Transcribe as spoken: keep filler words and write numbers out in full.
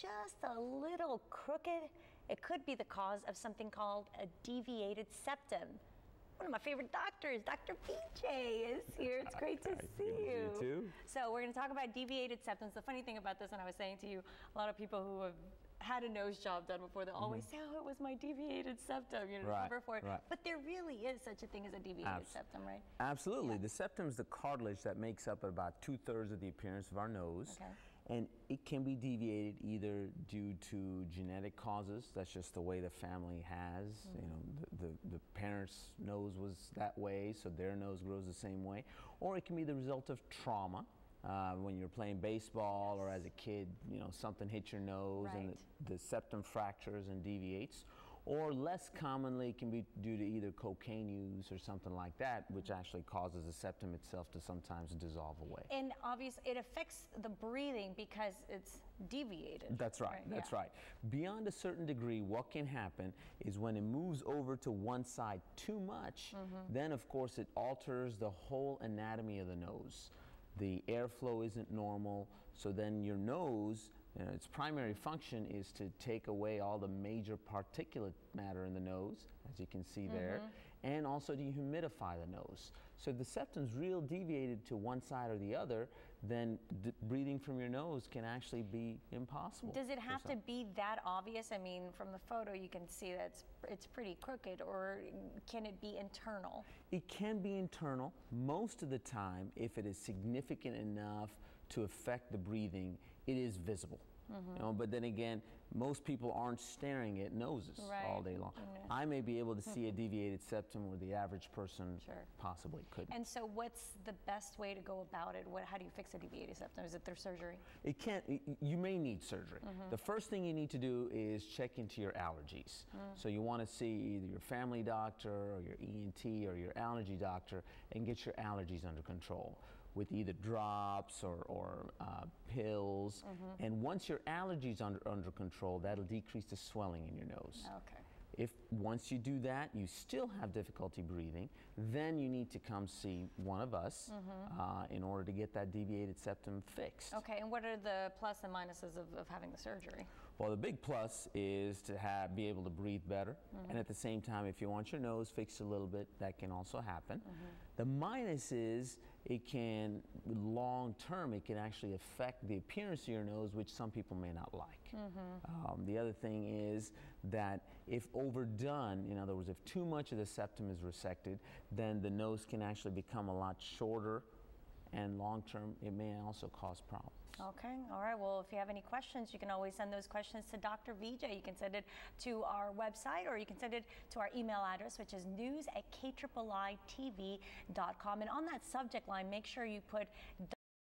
just a little crooked, it could be the cause of something called a deviated septum. One of my favorite doctors, Doctor P J, is here. It's great to see you. You too. So we're going to talk about deviated septums. The funny thing about this, and I was saying to you, a lot of people who have had a nose job done before, they always mm-hmm. say, oh, it was my deviated septum, you know, right, number four. Right. But there really is such a thing as a deviated Abs septum, right? Absolutely. Yeah. The septum is the cartilage that makes up about two-thirds of the appearance of our nose. Okay. And it can be deviated either due to genetic causes, that's just the way the family has, mm-hmm. you know, the, the, the parents' nose was that way, so their nose grows the same way, or it can be the result of trauma. Uh, when you're playing baseball yes. or as a kid, you know, something hits your nose right. and the, the septum fractures and deviates, or less commonly can be due to either cocaine use or something like that, which actually causes the septum itself to sometimes dissolve away. And obviously it affects the breathing because it's deviated. That's right, right? that's yeah. right. Beyond a certain degree, what can happen is when it moves over to one side too much, mm-hmm. then of course it alters the whole anatomy of the nose. The airflow isn't normal, so then your nose, you know, its primary function is to take away all the major particulate matter in the nose, as you can see mm-hmm. there, and also to humidify the nose. So if the septum's real deviated to one side or the other, then d breathing from your nose can actually be impossible. Does it have to be that obvious? I mean, from the photo you can see that it's, it's pretty crooked, or can it be internal? It can be internal most of the time if it is significant enough to affect the breathing, it is visible. Mm-hmm. You know, but then again, most people aren't staring at noses right. all day long. Mm-hmm. I may be able to see a deviated septum where the average person sure. possibly couldn't. And so what's the best way to go about it? What, how do you fix a deviated septum? Is it through surgery? It can't, it, you may need surgery. Mm-hmm. The first thing you need to do is check into your allergies. Mm-hmm. So you want to see either your family doctor or your E N T or your allergy doctor and get your allergies under control with either drops or, or uh, pills. Mm-hmm. And once your allergies under under control, that'll decrease the swelling in your nose. Okay. If once you do that, you still have difficulty breathing, then you need to come see one of us mm-hmm. uh, in order to get that deviated septum fixed. Okay, and what are the plus and minuses of, of having the surgery? Well, the big plus is to have, be able to breathe better, mm-hmm. and at the same time, if you want your nose fixed a little bit, that can also happen. Mm-hmm. The minus is it can, long term, it can actually affect the appearance of your nose, which some people may not like. Mm-hmm. um, the other thing is that if overdone, in other words, if too much of the septum is resected, then the nose can actually become a lot shorter, and long term, it may also cause problems. Okay, all right, well, if you have any questions, you can always send those questions to Doctor Vijay. You can send it to our website, or you can send it to our email address, which is news at K I I I T V dot com. And on that subject line, make sure you put